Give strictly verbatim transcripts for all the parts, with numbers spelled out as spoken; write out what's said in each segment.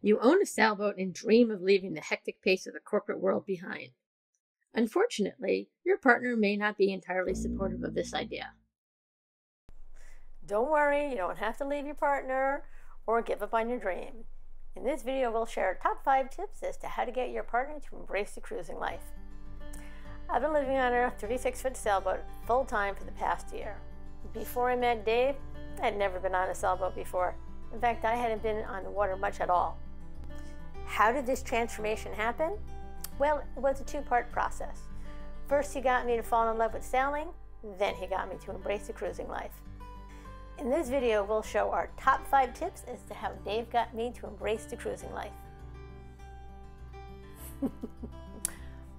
You own a sailboat and dream of leaving the hectic pace of the corporate world behind. Unfortunately, your partner may not be entirely supportive of this idea. Don't worry, you don't have to leave your partner or give up on your dream. In this video, we'll share top five tips as to how to get your partner to embrace the cruising life. I've been living on a thirty-six foot sailboat full-time for the past year. Before I met Dave, I'd never been on a sailboat before. In fact, I hadn't been on the water much at all. How did this transformation happen? Well, it was a two-part process. First, he got me to fall in love with sailing, then he got me to embrace the cruising life. In this video, we'll show our top five tips as to how Dave got me to embrace the cruising life.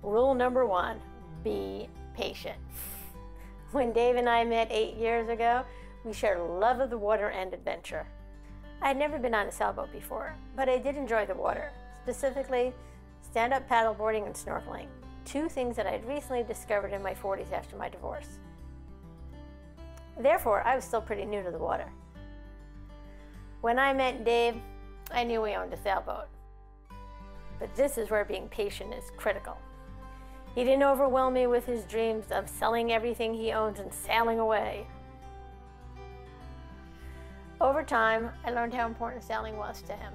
Rule number one, be patient. When Dave and I met eight years ago, we shared a love of the water and adventure. I had never been on a sailboat before, but I did enjoy the water, specifically stand-up paddleboarding and snorkeling, two things that I had recently discovered in my forties after my divorce. Therefore, I was still pretty new to the water. When I met Dave, I knew we owned a sailboat. But this is where being patient is critical. He didn't overwhelm me with his dreams of selling everything he owns and sailing away. Over time, I learned how important sailing was to him.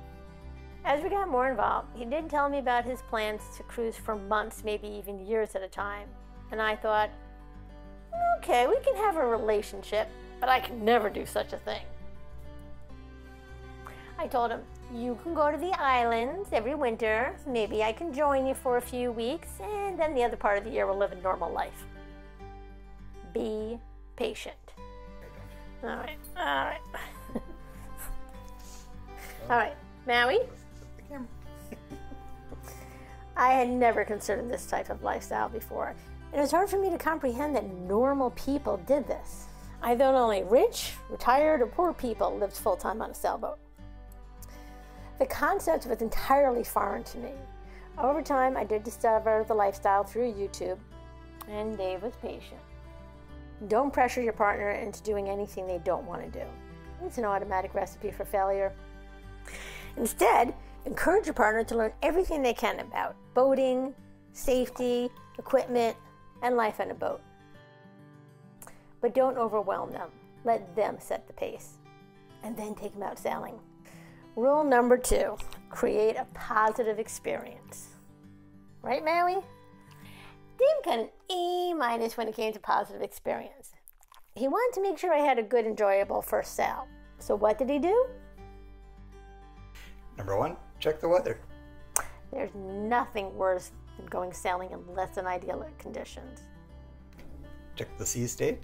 As we got more involved, he did tell me about his plans to cruise for months, maybe even years at a time. And I thought, okay, we can have a relationship, but I can never do such a thing. I told him, you can go to the islands every winter. Maybe I can join you for a few weeks, and then the other part of the year we'll live a normal life. Be patient. All right, all right. All right, Maui. I had never considered this type of lifestyle before. It was hard for me to comprehend that normal people did this. I thought only rich, retired, or poor people lived full-time on a sailboat. The concept was entirely foreign to me. Over time, I did discover the lifestyle through YouTube, and Dave was patient. Don't pressure your partner into doing anything they don't want to do. It's an automatic recipe for failure. Instead, encourage your partner to learn everything they can about boating, safety, equipment, and life on a boat. But don't overwhelm them. Let them set the pace. And then take them out sailing. Rule number two, create a positive experience. Right, Maui? Dave got an E minus when it came to positive experience. He wanted to make sure I had a good, enjoyable first sail. So what did he do? Number one, check the weather. There's nothing worse than going sailing in less than ideal conditions. Check the sea state.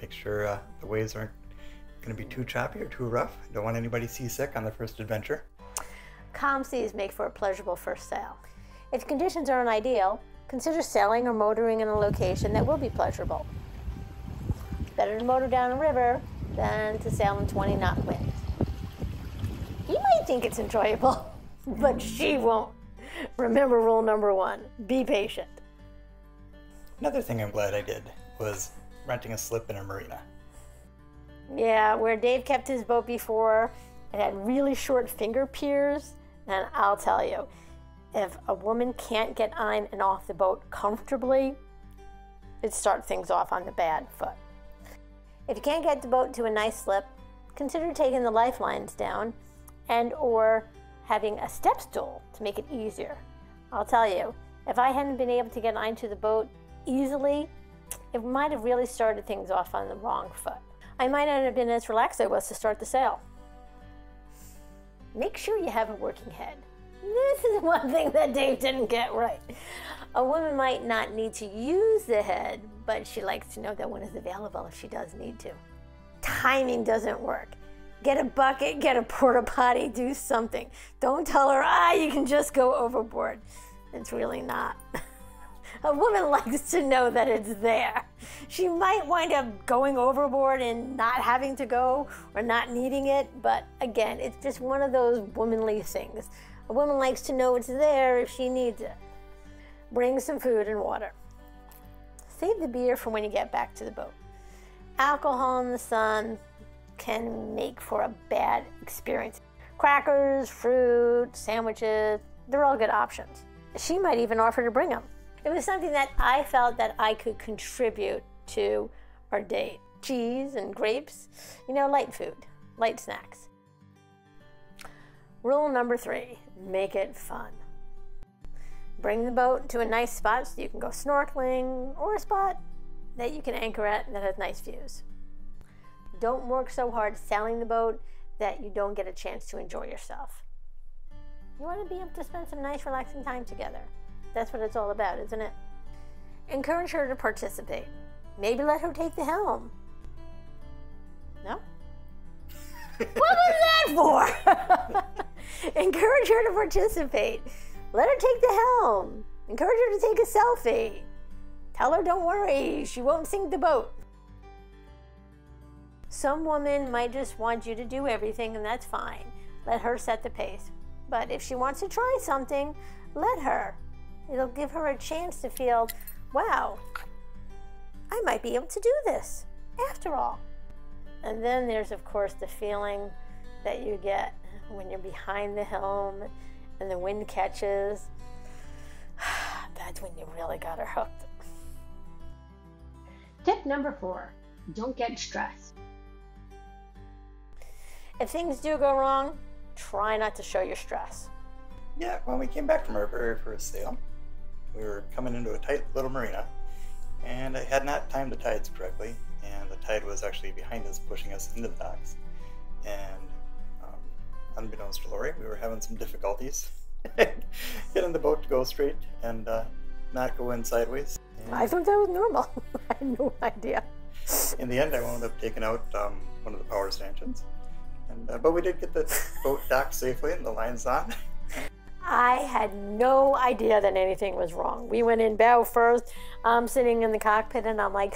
Make sure uh, the waves aren't going to be too choppy or too rough. Don't want anybody seasick on their first adventure. Calm seas make for a pleasurable first sail. If conditions aren't ideal, consider sailing or motoring in a location that will be pleasurable. It's better to motor down a river than to sail in twenty knot winds. You might think it's enjoyable, but she won't. Remember rule number one, be patient. Another thing I'm glad I did was renting a slip in a marina. Yeah, where Dave kept his boat before, it had really short finger piers, and I'll tell you, if a woman can't get on and off the boat comfortably, it starts things off on the bad foot. If you can't get the boat to a nice slip, consider taking the lifelines down and or having a step stool to make it easier. I'll tell you, if I hadn't been able to get onto the boat easily, it might have really started things off on the wrong foot. I might not have been as relaxed as I was to start the sail. Make sure you have a working head. This is one thing that Dave didn't get right. A woman might not need to use the head, but she likes to know that one is available if she does need to. Timing doesn't work. Get a bucket, get a porta potty, do something. Don't tell her, ah, you can just go overboard. It's really not. A woman likes to know that it's there. She might wind up going overboard and not having to go or not needing it, but again, it's just one of those womanly things. A woman likes to know it's there if she needs it. Bring some food and water. Save the beer for when you get back to the boat. Alcohol in the sun can make for a bad experience. crackers, fruit, sandwiches. They're all good options. She might even offer to bring them. It was something that I felt that I could contribute to our date. Cheese and grapes, you know, light food, light snacks. Rule number three, make it fun. Bring the boat to a nice spot so you can go snorkeling, or a spot that you can anchor at and that has nice views. Don't work so hard sailing the boat that you don't get a chance to enjoy yourself. You want to be able to spend some nice, relaxing time together. That's what it's all about, isn't it? Encourage her to participate. Maybe let her take the helm. No? What was that for? Encourage her to participate. Let her take the helm. Encourage her to take a selfie. Tell her, don't worry, she won't sink the boat. Some women might just want you to do everything, and that's fine. Let her set the pace. But if she wants to try something, let her. It'll give her a chance to feel, wow, I might be able to do this after all. And then there's, of course, the feeling that you get when you're behind the helm and the wind catches. That's when you really got her hooked. Tip number four, don't get stressed. If things do go wrong, try not to show your stress. Yeah, when we came back from our very first sail, we were coming into a tight little marina, and I had not timed the tides correctly, and the tide was actually behind us, pushing us into the docks. And um, unbeknownst to Lori, we were having some difficulties getting the boat to go straight and uh, not go in sideways. And I thought that was normal. I had no idea. In the end, I wound up taking out um, one of the power stanchions. And, uh, but we did get the boat docked safely and the line's on. I had no idea that anything was wrong. We went in bow first. I'm sitting in the cockpit and I'm like,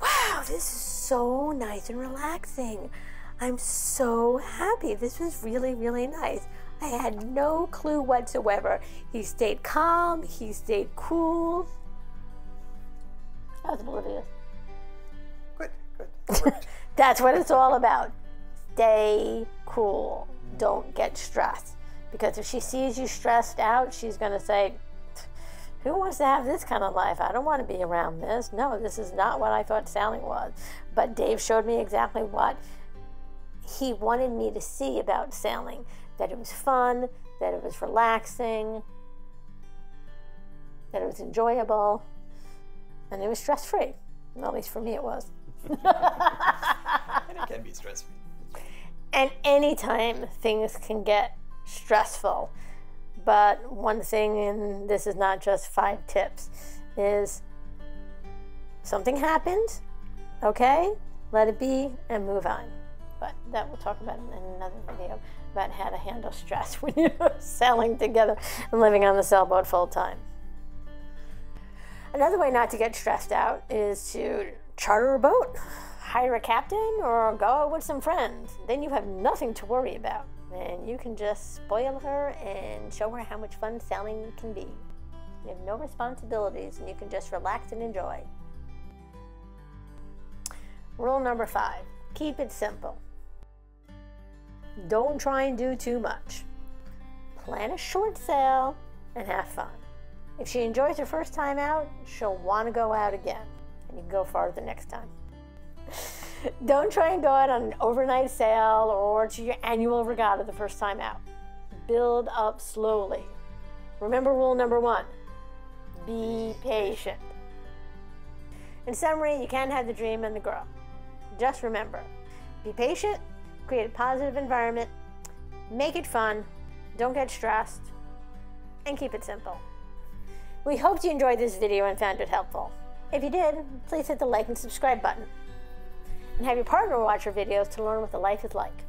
wow, this is so nice and relaxing. I'm so happy. This was really, really nice. I had no clue whatsoever. He stayed calm. He stayed cool. I was oblivious. Good, good. That's what it's all about. Stay cool. Don't get stressed. Because if she sees you stressed out, she's going to say, who wants to have this kind of life? I don't want to be around this. No, this is not what I thought sailing was. But Dave showed me exactly what he wanted me to see about sailing. That it was fun, that it was relaxing, that it was enjoyable, and it was stress-free. Well, at least for me it was. And it can be stress-free. And anytime things can get stressful. But one thing, and this is not just five tips, is something happens, okay, let it be and move on. But that we'll talk about in another video about how to handle stress when you're sailing together and living on the sailboat full time. Another way not to get stressed out is to charter a boat, hire a captain, or go out with some friends. Then you have nothing to worry about. And you can just spoil her and show her how much fun sailing can be. You have no responsibilities and you can just relax and enjoy. Rule number five, keep it simple. Don't try and do too much. Plan a short sail and have fun. If she enjoys her first time out, she'll want to go out again. And you can go farther next time. Don't try and go out on an overnight sail or to your annual regatta the first time out. Build up slowly. Remember rule number one, be patient. In summary, you can't have the dream and the girl. Just remember, be patient, create a positive environment, make it fun, don't get stressed, and keep it simple. We hope you enjoyed this video and found it helpful. If you did, please hit the like and subscribe button. And have your partner watch our videos to learn what the life is like.